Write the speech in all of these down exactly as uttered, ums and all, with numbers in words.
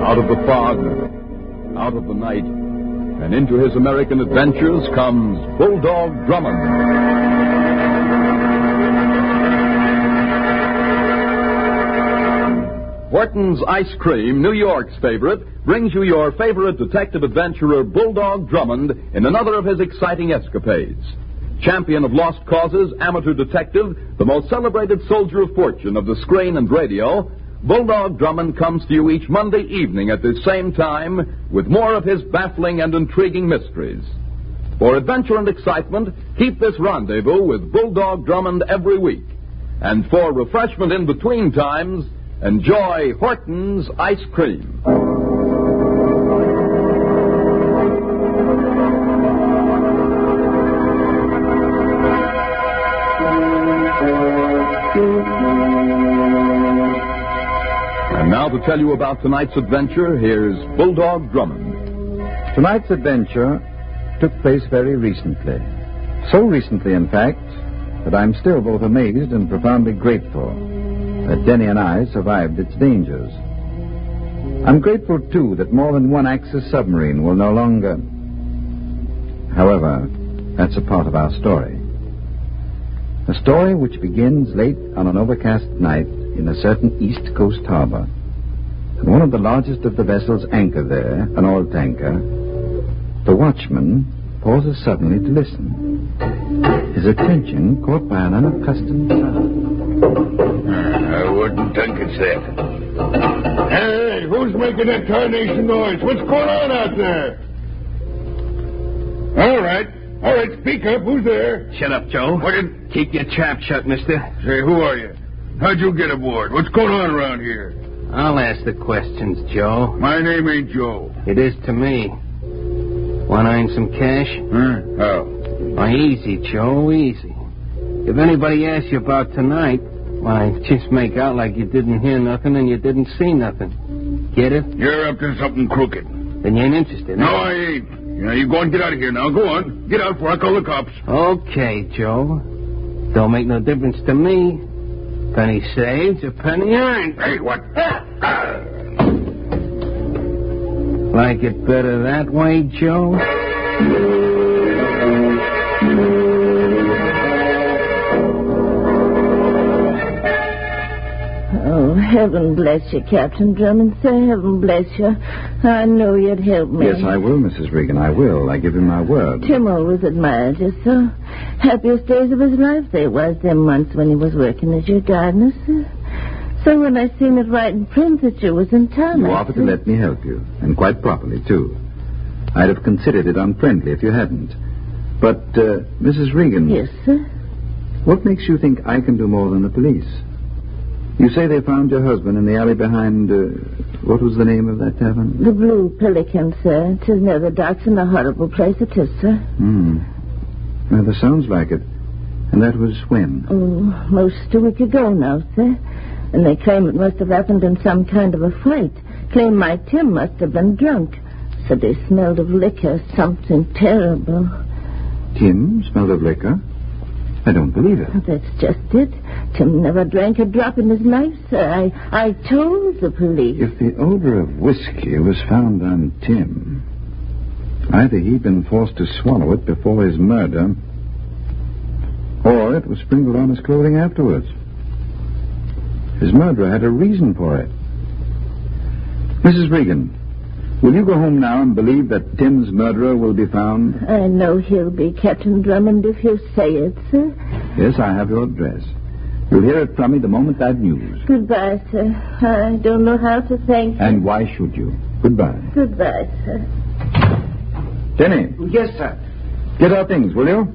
Out of the fog, out of the night, and into his American adventures comes Bulldog Drummond. Horton's Ice Cream, New York's favorite, brings you your favorite detective adventurer, Bulldog Drummond, in another of his exciting escapades. Champion of lost causes, amateur detective, the most celebrated soldier of fortune of the screen and radio, Bulldog Drummond comes to you each Monday evening at this same time with more of his baffling and intriguing mysteries. For adventure and excitement, keep this rendezvous with Bulldog Drummond every week. And for refreshment in between times, enjoy Horton's Ice Cream. And now to tell you about tonight's adventure, here's Bulldog Drummond. Tonight's adventure took place very recently. So recently, in fact, that I'm still both amazed and profoundly grateful that Denny and I survived its dangers. I'm grateful, too, that more than one Axis submarine will no longer... However, that's a part of our story. A story which begins late on an overcast night in a certain East Coast harbor. And one of the largest of the vessels anchored there, an oil tanker, the watchman pauses suddenly to listen. His attention caught by an unaccustomed sound. I wouldn't think it's that. Hey, who's making that carnation noise? What's going on out there? All right. All right, speak up. Who's there? Shut up, Joe. What did... Keep your trap shut, mister. Say, who are you? How'd you get aboard? What's going on around here? I'll ask the questions, Joe. My name ain't Joe. It is to me. Want to earn some cash? Hmm? How? Why, easy, Joe, easy. If anybody asks you about tonight... Why, just make out like you didn't hear nothing and you didn't see nothing. Get it? You're up to something crooked. Then you ain't interested, no, are you? No, I ain't. You know, you go and get out of here now. Go on. Get out before I call the cops. Okay, Joe. Don't make no difference to me. Penny saves, a penny earned. Hey, what? Like it better that way, Joe? Oh, heaven bless you, Captain Drummond, sir. Heaven bless you. I know you'd help me. Yes, I will, Missus Regan. I will. I give him my word. Tim always admired you, sir. Happiest days of his life they was them months when he was working as your gardener, sir. So when I seen it right in print that you was in town... You offered to let me help you, and quite properly, too. I'd have considered it unfriendly if you hadn't. But, uh, Missus Regan... Yes, sir? What makes you think I can do more than the police? You say they found your husband in the alley behind, uh, what was the name of that tavern? The Blue Pelican, sir. It is near the docks and a horrible place it is, sir. Hmm. Rather sounds like it. And that was when? Oh, most a week ago now, sir. And they claim it must have happened in some kind of a fight. Claim my Tim must have been drunk. Said they smelled of liquor, something terrible. Tim smelled of liquor? I don't believe it. That's just it. Tim never drank a drop in his life, sir. I, I told the police. If the odor of whiskey was found on Tim, either he'd been forced to swallow it before his murder, or it was sprinkled on his clothing afterwards. His murderer had a reason for it. Missus Regan, will you go home now and believe that Tim's murderer will be found? I know he'll be, Captain Drummond, if you say it, sir. Yes, I have your address. You'll hear it from me the moment I've news. Goodbye, sir. I don't know how to thank you. And why should you? Goodbye. Goodbye, sir. Denny. Yes, sir. Get our things, will you?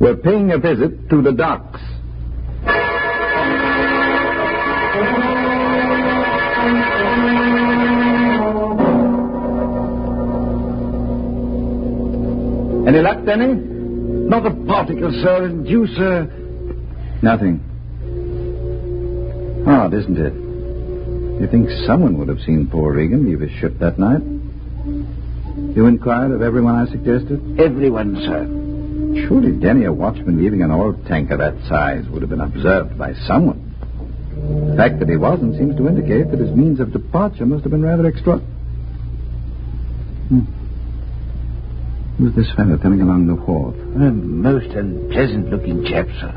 We're paying a visit to the docks. Any luck, Denny? Not a particle, sir. And you, sir? Nothing. Odd, isn't it? You think someone would have seen poor Regan leave his ship that night? You inquired of everyone I suggested? Everyone, sir. Surely, Denny, a watchman leaving an oil tanker that size would have been observed by someone. The fact that he wasn't seems to indicate that his means of departure must have been rather extra... Hmm. Who's this fellow coming along the wharf? A most unpleasant-looking chap, sir.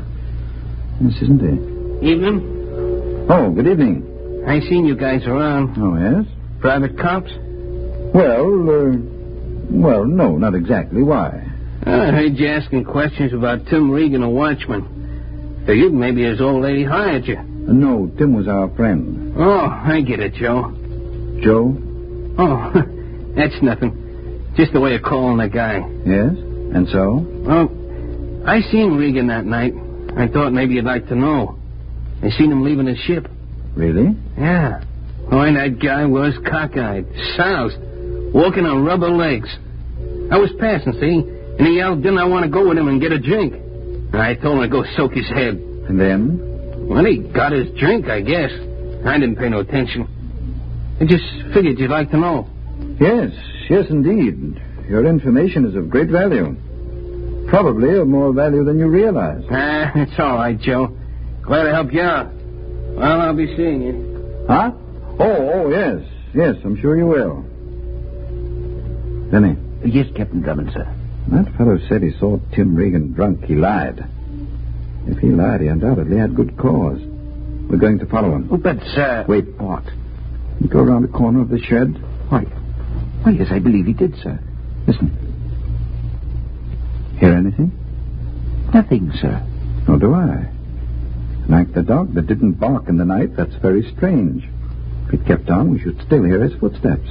Yes, isn't he? Evening. Oh, good evening. I seen you guys around. Oh, yes? Private cops? Well, uh, well, no, not exactly. Why? I heard you asking questions about Tim Regan, a watchman. Figured maybe his old lady hired you. No, Tim was our friend. Oh, I get it, Joe. Joe? Oh, that's nothing. Just the way of calling a guy. Yes? And so? Well, I seen Regan that night. I thought maybe you'd like to know. I seen him leaving his ship. Really? Yeah. Oh, and that guy was cockeyed, soused, walking on rubber legs. I was passing, see? And he yelled, didn't I want to go with him and get a drink? And I told him to go soak his head. And then? Well, he got his drink, I guess. I didn't pay no attention. I just figured you'd like to know. Yes, yes, indeed. Your information is of great value. Probably of more value than you realize. Ah, it's all right, Joe. Glad to help you out. Well, I'll be seeing you. Huh? Oh, oh, yes. Yes, I'm sure you will. Denny. Yes, Captain Drummond, sir. That fellow said he saw Tim Regan drunk. He lied. If he lied, he undoubtedly had good cause. We're going to follow him. Oh, but, sir... Wait, what? You go around the corner of the shed? Why? Why, yes, I believe he did, sir. Listen. Hear anything? Nothing, sir. Nor do I. Like the dog that didn't bark in the night, that's very strange. If it kept on, we should still hear his footsteps.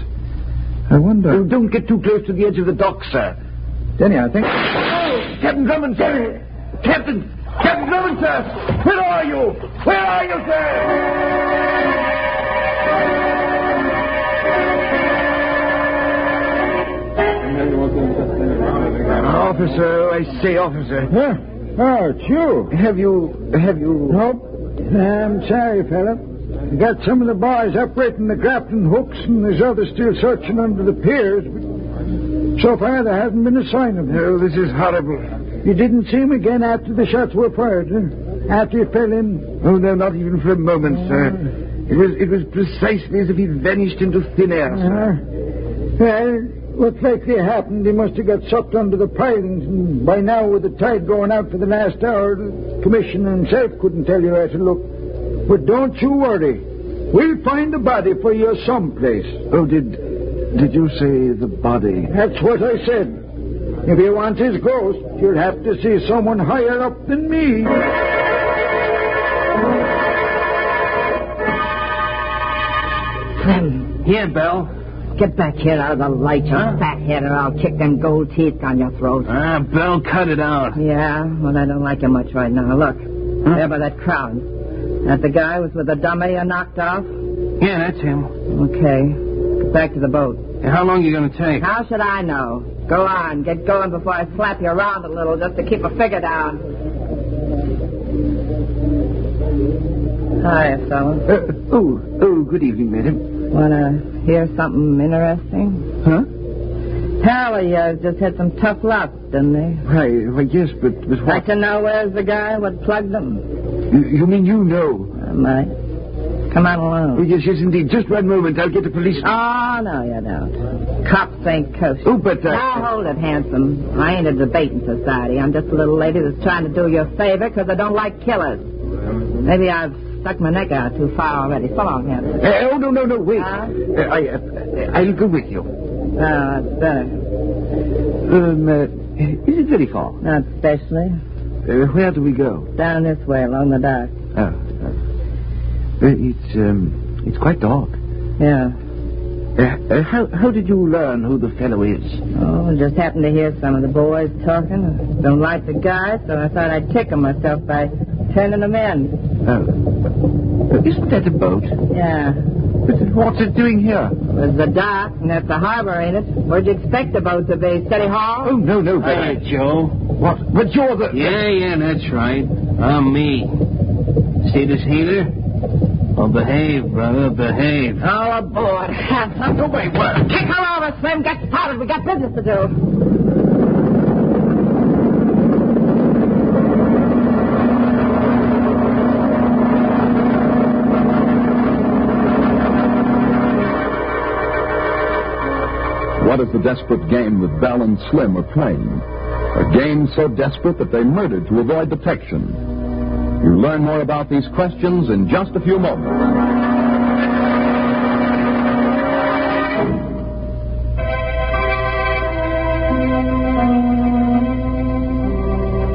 I wonder... Oh, don't get too close to the edge of the dock, sir. Denny, I think... Oh, Captain Drummond, Denny! Captain... Captain Drummond, sir! Where are you? Where are you, sir? Officer, I say, officer. Huh? Oh, it's you. Have you... have you... Nope. I'm sorry, fella. We got some of the boys operating the grappling hooks, and there's others still searching under the piers. But so far, there hasn't been a sign of them. No, this is horrible. You didn't see him again after the shots were fired, huh? After he fell in? Oh, no, not even for a moment, uh, sir. It was it was precisely as if he vanished into thin air, sir. Uh, well, what likely happened, he must have got sucked under the pilings, and by now, with the tide going out for the last hour, the commissioner himself couldn't tell you where to look. But don't you worry. We'll find the body for you someplace. Oh, did, did you say the body? That's what I said. If you want his ghost, you'll have to see someone higher up than me. Clem. Here, Belle. Get back here out of the light, you huh? fathead, or I'll kick them gold teeth down your throat. Ah, Belle, cut it out. Yeah, well, I don't like you much right now. Look, huh? there by that crowd. That the guy was with the dummy you knocked off? Yeah, that's him. Okay. Get back to the boat. Hey, how long are you going to take? How should I know? Go on, get going before I slap you around a little just to keep a figure down. Hi, fellas. Uh, oh, oh, good evening, madam. Want to hear something interesting? Huh? Pal, you just had some tough luck, didn't they? Why, why yes, but, but what... Like to know where's the guy what plugged them? You, you mean you know? I might. Come on along. Oh, yes, yes, indeed. Just one moment. I'll get the police... Oh, no, you don't. Cops ain't kosher. Oh, but... Uh, now, hold it, handsome. I ain't a debating society. I'm just a little lady that's trying to do you a favor because I don't like killers. Maybe I've stuck my neck out too far already. So long, handsome. Uh, oh, no, no, no, wait. Uh, uh, I, uh, I'll go with you. Oh, uh, that's better. Um, uh, is it very far? Not especially. Uh, where do we go? Down this way, along the dock. Oh. Uh, it's, um, it's quite dark. Yeah. Uh, uh, how, how did you learn who the fellow is? Oh, I just happened to hear some of the boys talking. Don't like the guy, so I thought I'd tickle myself by turning them in. Oh. Isn't that a boat? Yeah. But what's it doing here? Well, it's a dock, and that's the harbor, ain't it? Where'd you expect the boat to be? City Hall? Oh, no, no, but... Hey, Joe. What? But you're the... Yeah, yeah, that's right. I'm me. See this heater? Oh, behave, brother, behave. All aboard. Half up the way, work. Kick her over, Slim. Get started. We got business to do. What is the desperate game that Bell and Slim are playing? A game so desperate that they murdered to avoid detection. You'll learn more about these questions in just a few moments.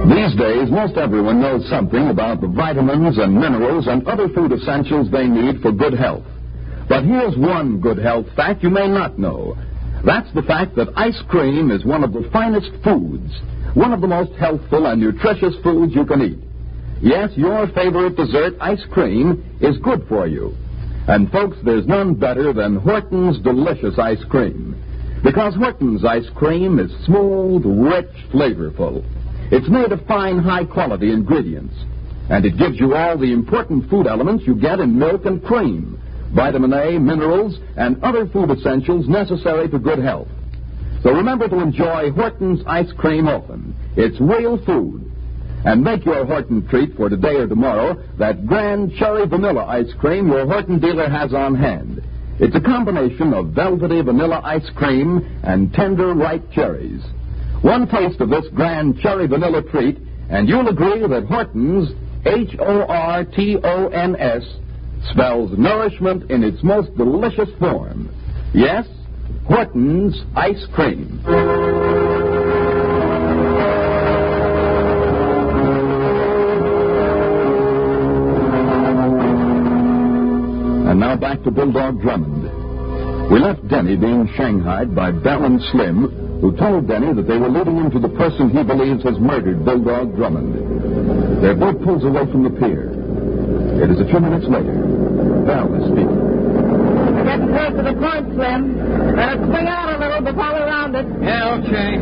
These days, most everyone knows something about the vitamins and minerals and other food essentials they need for good health. But here's one good health fact you may not know. That's the fact that ice cream is one of the finest foods, one of the most healthful and nutritious foods you can eat. Yes, your favorite dessert, ice cream, is good for you. And folks, there's none better than Horton's delicious ice cream. Because Horton's ice cream is smooth, rich, flavorful. It's made of fine, high-quality ingredients. And it gives you all the important food elements you get in milk and cream. Vitamin A, minerals, and other food essentials necessary for good health. So remember to enjoy Horton's ice cream often. It's real food. And make your Horton treat for today or tomorrow that grand cherry vanilla ice cream your Horton dealer has on hand. It's a combination of velvety vanilla ice cream and tender ripe cherries. One taste of this grand cherry vanilla treat, and you'll agree that Horton's, H O R T O N S, spells nourishment in its most delicious form. Yes, Horton's Ice Cream. And now back to Bulldog Drummond. We left Denny being shanghaied by Bell and Slim, who told Denny that they were leading him to the person he believes has murdered Bulldog Drummond. Their boat pulls away from the pier. It is a few minutes later. Bell is speaking. We're getting close to the point, Slim. Better swing out a little before we round it. Yeah, okay.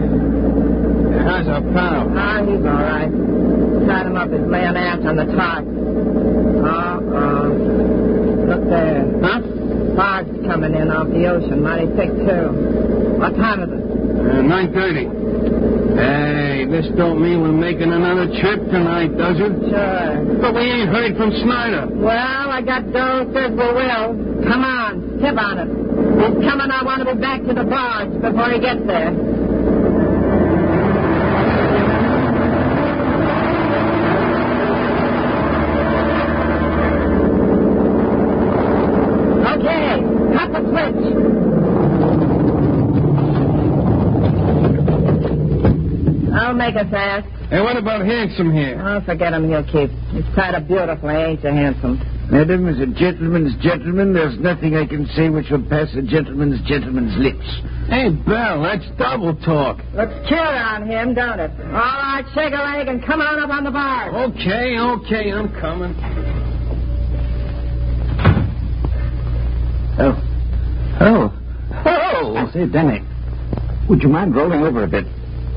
How's our pal? Ah, he's all right. Tied him up his mayonnaise on the top. Uh-uh. Look there. Huh? Fog's coming in off the ocean. Mighty thick, too. What time is it? Uh, nine thirty. Hey. This don't mean we're making another trip tonight, does it? Sure. But we ain't heard from Snyder. Well, I got Doe says we will. Come on, tip on it. He's coming. I want to be back to the barge before he gets there. Okay, cut the switch. I'll make us fast. Hey, what about Handsome here? Oh, forget him. He'll keep. He's tied up beautifully, ain't you, Handsome? Madam, as a gentleman's gentleman, there's nothing I can say which will pass a gentleman's gentleman's lips. Hey, Bell, that's double talk. Looks cute on him, don't it? All right, shake a leg and come on up on the bar. Okay, okay, I'm coming. Oh. Oh. Oh! I say, Denny, would you mind rolling over a bit?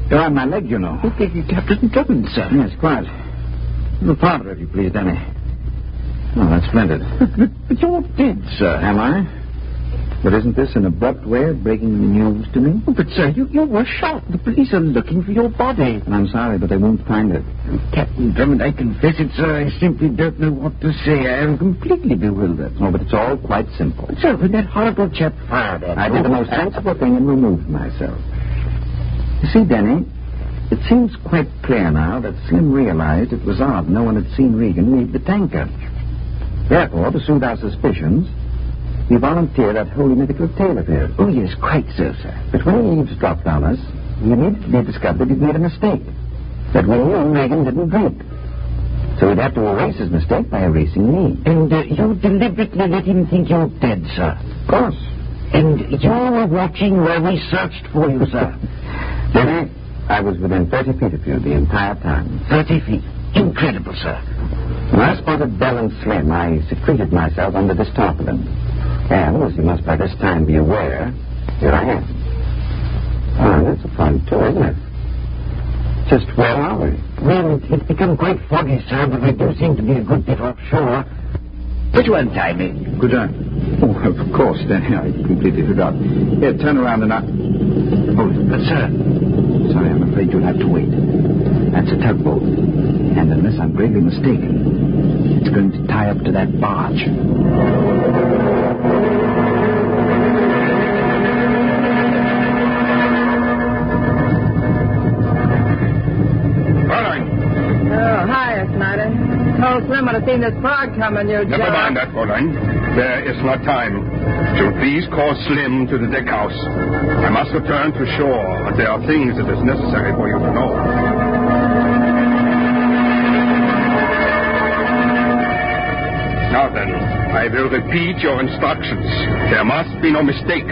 You're on my leg, you know. Okay, Captain Drummond, sir. Yes, quiet. A little farther, if you please, Denny. Oh, that's splendid. But, but you're dead, sir. Am I? But isn't this an abrupt way of breaking the news to me? Oh, but, sir, you, you were shot. The police are looking for your body. And I'm sorry, but they won't find it. Captain Drummond, I confess it, sir. I simply don't know what to say. I am completely bewildered. Oh, but it's all quite simple. But, sir, when that horrible chap fired at I did the most sensible thing and removed myself. You see, Denny, it seems quite clear now that Slim realized it was odd no one had seen Regan leave the tanker. Therefore, to soothe our suspicions, he volunteered that holy mythical tale of his. Oh, yes, quite so, sir. But when he eavesdropped on us, he immediately discovered he'd made a mistake. That we and Regan didn't drink. So he'd have to erase his mistake by erasing me. And uh, you deliberately let him think you're dead, sir. Of course. And you were watching where we searched for you, sir. Denny, I was within thirty feet of you the entire time. thirty feet? Incredible, sir. When I spotted Bell and Slim, I secreted myself under this tarpaulin. And, as you must by this time be aware, here I am. Oh, that's a fun tour, isn't it? Just where are we? Well, it's become quite foggy, sir, but we do seem to be a good bit offshore. Which one, Timmy? Could I? Oh, of course, Danny. I completely forgot. Here, turn around and I... Hold it. But, sir... Sorry, I'm afraid you'll have to wait. That's a tugboat. And unless I'm greatly mistaken, it's going to tie up to that barge. Slim would have seen this fog coming, you Never job. mind that, Fräulein. There is not time. Should please call Slim to the deck house. I must return to shore, but there are things that is necessary for you to know. Now then, I will repeat your instructions. There must be no mistake.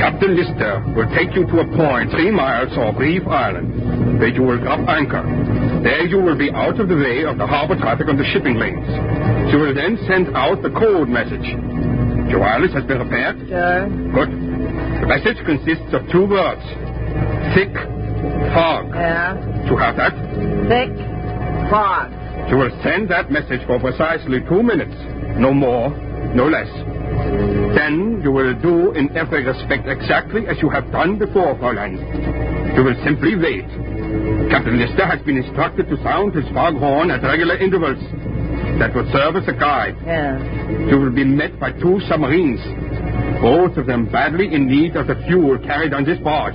Captain Lister will take you to a point three miles off Reef Island, where you will drop anchor. There you will be out of the way of the harbor traffic on the shipping lanes. She will then send out the code message. Your wireless has been repaired? Sure. Good. The message consists of two words. Thick fog. Yeah. You have that? Thick fog. She will send that message for precisely two minutes. No more, no less. Then you will do in every respect exactly as you have done before, Fräulein. You will simply wait. Captain Lister has been instructed to sound his foghorn at regular intervals. That will serve as a guide. Yeah. You will be met by two submarines, both of them badly in need of the fuel carried on this barge.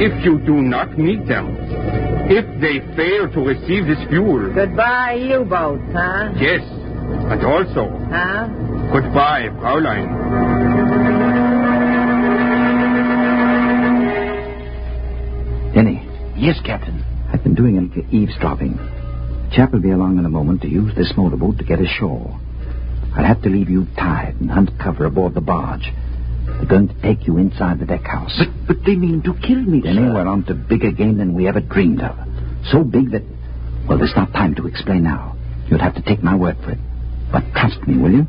If you do not need them, if they fail to receive this fuel... Goodbye, U-boats, huh? Yes, and also... Huh? Goodbye, Fräulein. Yes, Captain. I've been doing an eavesdropping. The chap will be along in a moment to use this motorboat to get ashore. I'll have to leave you tied and hunt cover aboard the barge. They're going to take you inside the deck house. But, but they mean to kill me, Denny, sir. We're on to bigger game than we ever dreamed of. So big that... Well, there's not time to explain now. You'll have to take my word for it. But trust me, will you?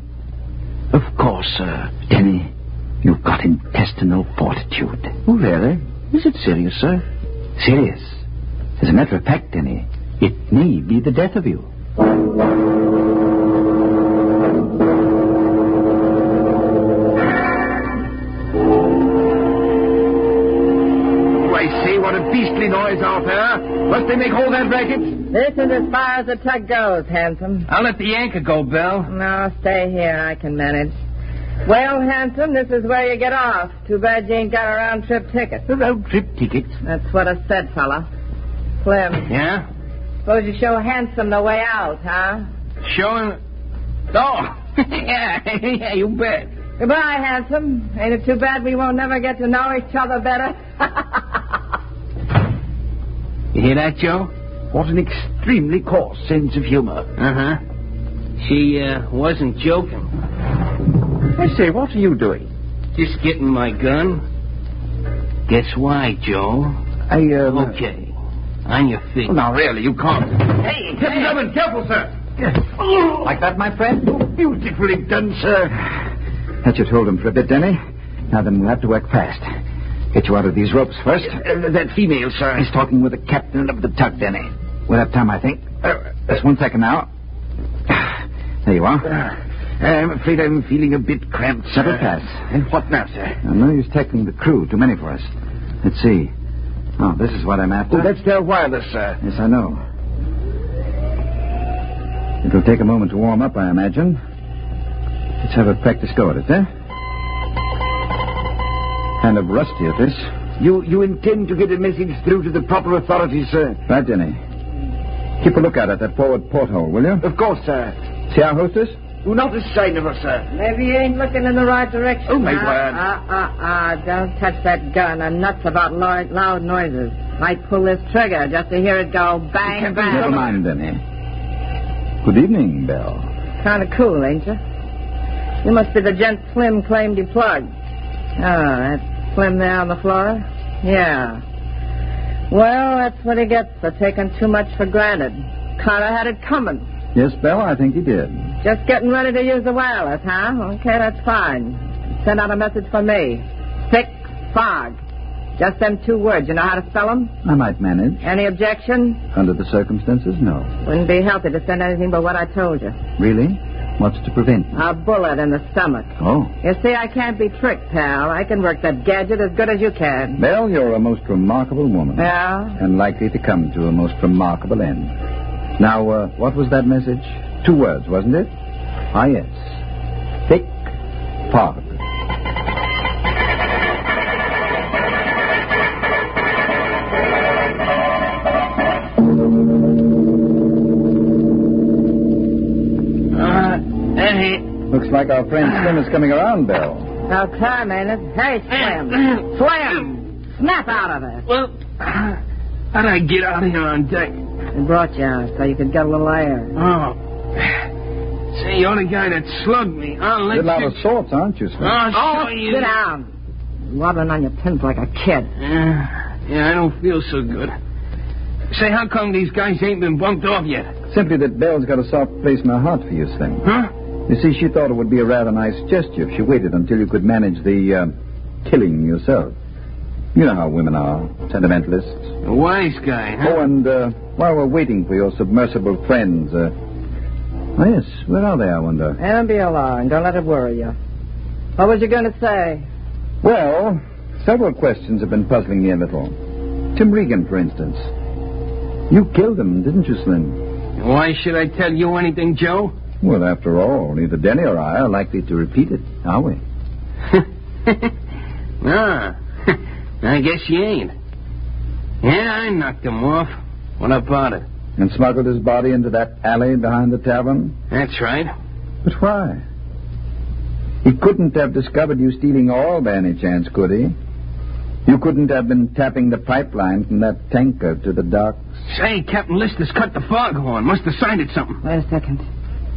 Of course, sir. Denny, you've got intestinal fortitude. Oh, really? Is it serious, sir? Serious. As a matter of fact, Denny, it may be the death of you. Oh, I say, what a beastly noise out there. Must they make all that racket? This is as far as the tug goes, handsome. I'll let the anchor go, Bill. No, stay here. I can manage. Well, handsome, this is where you get off. Too bad you ain't got a round-trip ticket. A round-trip ticket? That's what I said, fella. Slim. Yeah? Suppose you show handsome the way out, huh? Showing... Oh, yeah, yeah, you bet. Goodbye, handsome. Ain't it too bad we won't never get to know each other better? You hear that, Joe? What an extremely coarse sense of humor. Uh-huh. She, uh, wasn't joking. I say, what are you doing? Just getting my gun. Guess why, Joe? I, uh... Okay. On your feet. Well, now, really, you can't... Hey, Captain Drummond, careful, sir. Like that, my friend? Oh, beautifully done, sir. That should hold him for a bit, Denny. Now then, we'll have to work fast. Get you out of these ropes first. Uh, that female, sir, is talking with the captain of the tug, Denny. We'll have time, I think. Uh, Just one second now. There you are. Uh, I'm afraid I'm feeling a bit cramped, sir. Several pass. And what now, sir? Oh, no use tackling the crew. Too many for us. Let's see. Oh, this is what I'm after. Oh, that's their wireless, sir. Yes, I know. It'll take a moment to warm up, I imagine. Let's have a practice go at it, eh? Kind of rusty at this. You you intend to get a message through to the proper authorities, sir? Right, Denny. Keep a lookout at that forward porthole, will you? Of course, sir. See our hostess? Not a sign of her, sir. Maybe you ain't looking in the right direction. Oh, my uh, word. Ah, ah, ah. Don't touch that gun. I'm nuts about loud, loud noises. Might pull this trigger just to hear it go bang, bang. Never mind, Denny. Good evening, Belle. Kind of cool, ain't you? You must be the gent Slim claimed you plugged. Oh, that Slim there on the floor? Yeah. Well, that's what he gets for taking too much for granted. Carter had it coming. Yes, Belle, I think he did. Just getting ready to use the wireless, huh? Okay, that's fine. Send out a message for me. Thick fog. Just them two words. You know how to spell them? I might manage. Any objection? Under the circumstances, no. Wouldn't be healthy to send anything but what I told you. Really? What's to prevent? A bullet in the stomach. Oh. You see, I can't be tricked, pal. I can work that gadget as good as you can. Belle, you're a most remarkable woman. Yeah? And likely to come to a most remarkable end. Now, uh, what was that message? Two words, wasn't it? Ah, yes. Thick fog. Looks like our friend Slim is coming around, Bill. Now, come in. Hey, Slim. Slim! Snap out of it. Well, how'd I get out here on deck? I brought you out so you could get a little air. Oh. Say, you're the guy that slugged me. I'll let you... You're a lot of sorts, aren't you, Slim? I'll show you. Sit down. You're wobbling on your pins like a kid. Yeah, yeah, I don't feel so good. Say, how come these guys ain't been bumped off yet? Simply that Belle's got a soft place in her heart for you, Slim. Huh? You see, she thought it would be a rather nice gesture if she waited until you could manage the uh, killing yourself. You know how women are, sentimentalists. A wise guy, huh? Oh, and uh, while we're waiting for your submersible friends... Uh... Oh, yes, where are they, I wonder? And be alarmed. Don't let it worry you. What was you going to say? Well, several questions have been puzzling me a little. Tim Regan, for instance. You killed him, didn't you, Slim? Why should I tell you anything, Joe? Well, after all, neither Denny or I are likely to repeat it, are we? No, I guess you ain't. Yeah, I knocked him off. What about it? And smuggled his body into that alley behind the tavern? That's right. But why? He couldn't have discovered you stealing all by any chance, could he? You couldn't have been tapping the pipeline from that tanker to the docks. Say, Captain Lister's cut the foghorn. Must have sighted something. Wait a second.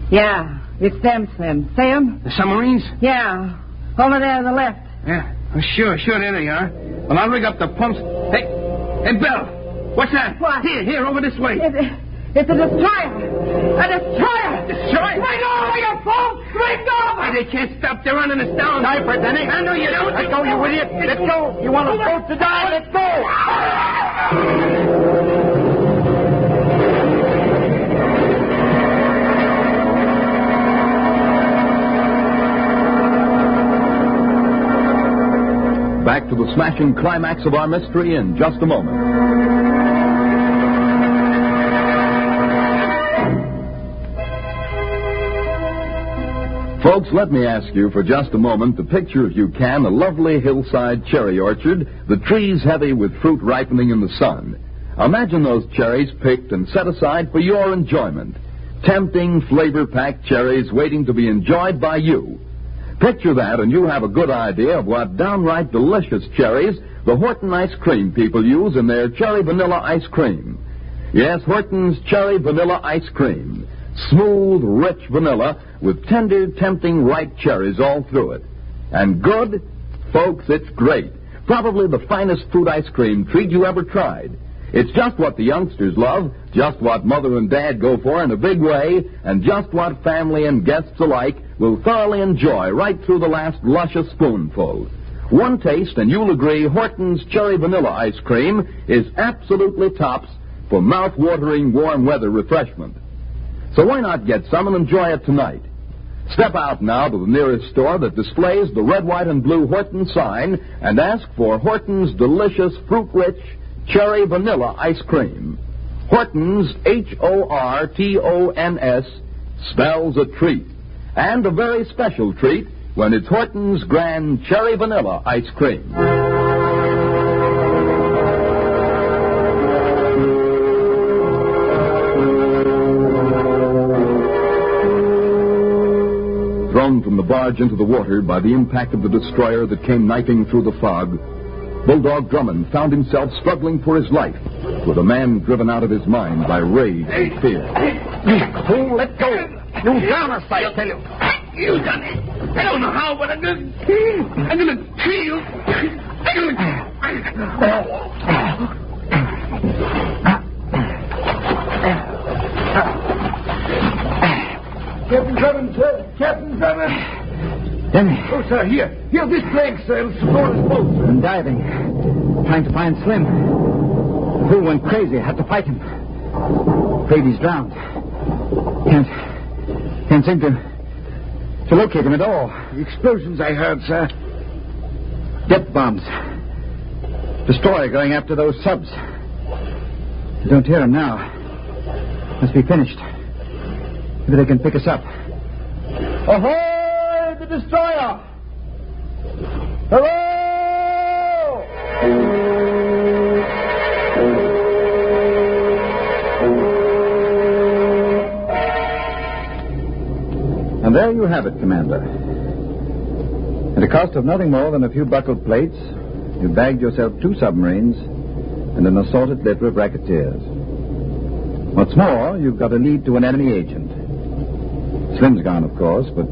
Yeah, it's them, Slim. See them? The submarines? Yeah. Over there to the left. Yeah, oh, sure, sure, there they are. Well, I'll rig up the pumps. Hey, hey, Bill, what's that? What? Here, here, over this way. It, it's a destroyer. A destroyer. A destroyer? Right over, you folks! Right over! Hey, they can't stop. They're running us down. Die for it, Denny. I know you don't. Let go, you idiot. Let go. You want us both to die? Let's go. Back to the smashing climax of our mystery in just a moment. Folks, let me ask you for just a moment to picture, if you can, a lovely hillside cherry orchard, the trees heavy with fruit ripening in the sun. Imagine those cherries picked and set aside for your enjoyment. Tempting, flavor-packed cherries waiting to be enjoyed by you. Picture that, and you have a good idea of what downright delicious cherries the Horton Ice Cream people use in their cherry vanilla ice cream. Yes, Horton's Cherry Vanilla Ice Cream. Smooth, rich vanilla with tender, tempting, ripe cherries all through it. And good? Folks, it's great. Probably the finest fruit ice cream treat you ever tried. It's just what the youngsters love, just what Mother and Dad go for in a big way, and just what family and guests alike will thoroughly enjoy right through the last luscious spoonful. One taste, and you'll agree Horton's Cherry Vanilla Ice Cream is absolutely tops for mouth-watering warm weather refreshment. So why not get some and enjoy it tonight? Step out now to the nearest store that displays the red, white, and blue Horton sign and ask for Horton's delicious, fruit-rich Cherry Vanilla Ice Cream. Horton's, H O R T O N S, spells a treat. And a very special treat when it's Horton's Grand Cherry Vanilla Ice Cream. Thrown from the barge into the water by the impact of the destroyer that came knifing through the fog, Bulldog Drummond found himself struggling for his life with a man driven out of his mind by rage and fear. Who let go? You down us, I tell you. You done it. I don't know how, but I'm going to kill you. I'm going to... Captain Drummond, sir. Captain Drummond. Denny. Oh, sir, here. Here, this plank, sir. It'll support his boat. I'm diving. Trying to find Slim. The fool went crazy. I had to fight him. Afraid he's drowned. Can't... Can't seem to... to locate them at all. The explosions I heard, sir. Depth bombs. Destroyer going after those subs. I don't hear them now. Must be finished. Maybe they can pick us up. Ahoy, the destroyer! Hello! And there you have it, Commander. At a cost of nothing more than a few buckled plates, you bagged yourself two submarines and an assorted litter of racketeers. What's more, you've got a lead to an enemy agent. Slim's gone, of course, but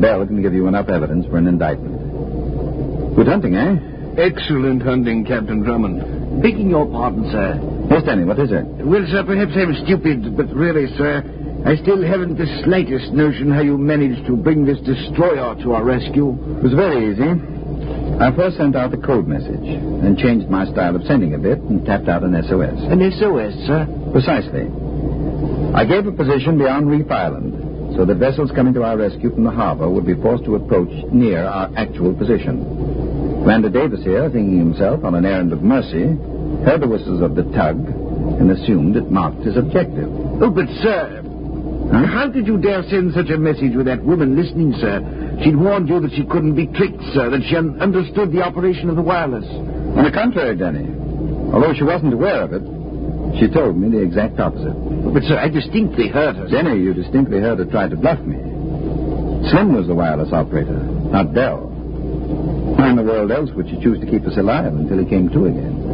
Bell can give you enough evidence for an indictment. Good hunting, eh? Excellent hunting, Captain Drummond. Begging your pardon, sir. Yes, Danny, what is it? Well, sir, perhaps I'm stupid, but really, sir, I still haven't the slightest notion how you managed to bring this destroyer to our rescue. It was very easy. I first sent out the code message, then changed my style of sending a bit and tapped out an S O S. An S O S, sir? Precisely. I gave a position beyond Reef Island, so that vessels coming to our rescue from the harbor would be forced to approach near our actual position. Commander Davis here, thinking himself on an errand of mercy, heard the whistles of the tug and assumed it marked his objective. Oh, but, sir... Huh? How did you dare send such a message with that woman listening, sir? She'd warned you that she couldn't be tricked, sir, that she un- understood the operation of the wireless. On the contrary, Danny. Although she wasn't aware of it, she told me the exact opposite. But, sir, I distinctly heard her. Danny, you distinctly heard her try to bluff me. Slim was the wireless operator, not Bell. Why in the world else would she choose to keep us alive until he came to again?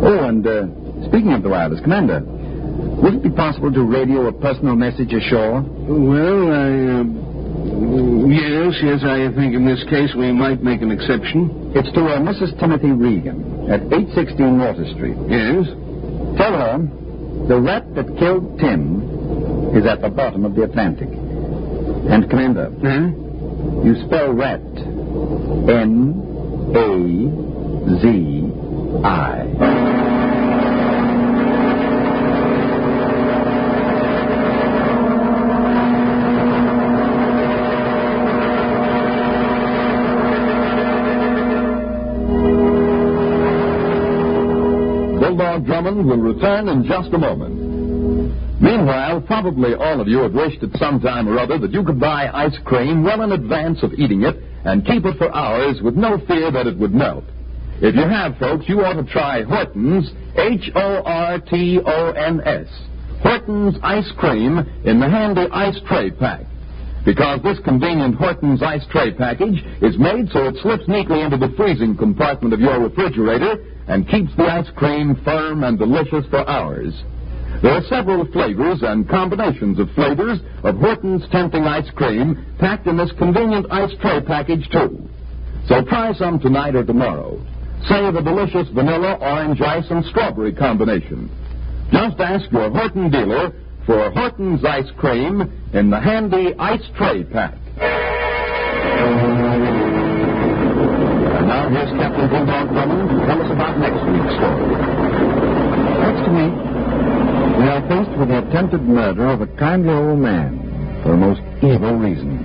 Oh, and uh, speaking of the wireless, Commander... would it be possible to radio a personal message ashore? Well, I, uh, yes, yes, I think in this case we might make an exception. It's to uh, Missus Timothy Regan at eight sixteen Water Street. Yes? Tell her the rat that killed Tim is at the bottom of the Atlantic. And, Commander, huh? You spell rat N A Z I. Bulldog Drummond will return in just a moment. Meanwhile, probably all of you have wished at some time or other that you could buy ice cream well in advance of eating it and keep it for hours with no fear that it would melt. If you have, folks, you ought to try Horton's, H O R T O N S, Horton's Ice Cream in the handy ice tray pack. Because this convenient Horton's Ice Tray package is made so it slips neatly into the freezing compartment of your refrigerator and keeps the ice cream firm and delicious for hours. There are several flavors and combinations of flavors of Horton's Tempting Ice Cream packed in this convenient ice tray package, too. So try some tonight or tomorrow. Say the delicious vanilla, orange ice, and strawberry combination. Just ask your Horton dealer for Horton's Ice Cream in the handy ice tray pack. And now here's Captain Bulldog Drummond to tell us about next week's story. Next week, we are faced with the attempted murder of a kindly old man for a most evil reason.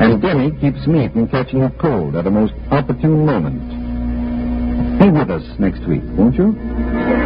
And Denny keeps me from catching a cold at a most opportune moment. Be with us next week, won't you?